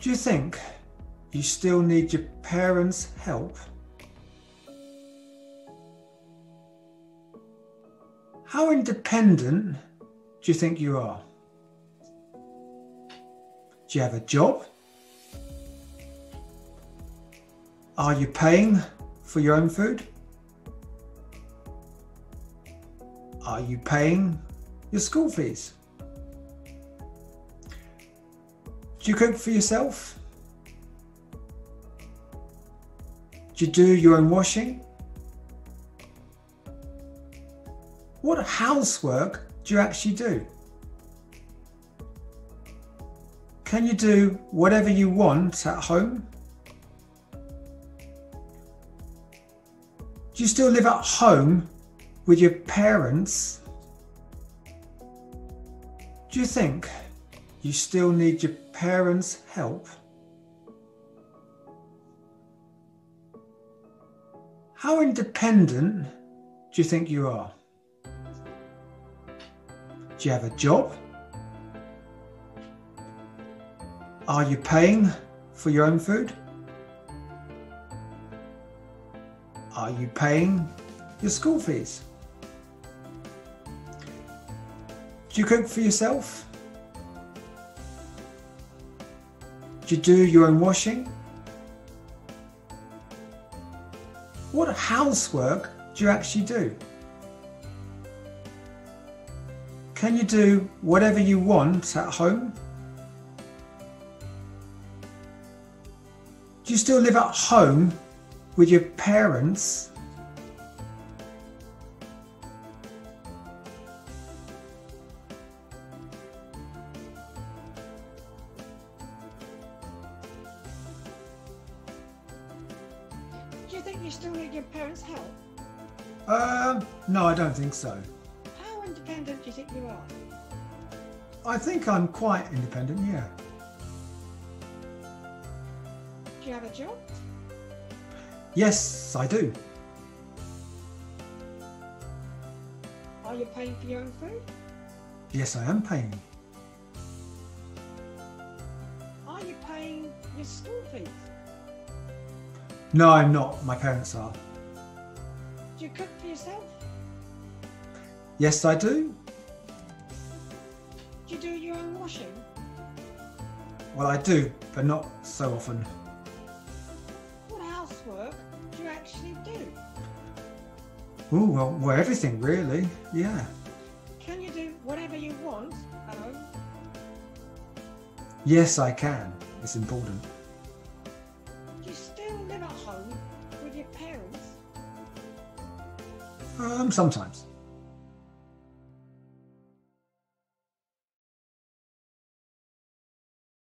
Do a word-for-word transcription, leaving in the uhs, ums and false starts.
Do you think you still need your parents' help? How independent do you think you are? Do you have a job? Are you paying for your own food? Are you paying your school fees? Do you cook for yourself? Do you do your own washing? What housework do you actually do? Can you do whatever you want at home? Do you still live at home with your parents? Do you think you still need your parents' help? How independent do you think you are? Do you have a job? Are you paying for your own food? Are you paying your school fees? Do you cook for yourself? Do you do your own washing? What housework do you actually do? Can you do whatever you want at home? Do you still live at home with your parents? Do you think you still need your parents' help? Um, no, I don't think so. How independent do you think you are? I think I'm quite independent, yeah. Do you have a job? Yes, I do. Are you paying for your own food? Yes, I am paying. Are you paying your school fees? No, I'm not. My parents are. Do you cook for yourself? Yes, I do. Do you do your own washing? Well, I do, but not so often. What housework do you actually do? Oh, well, well, everything really, yeah. Can you do whatever you want at home? Yes, I can. It's important. Home with your parents? Um, sometimes.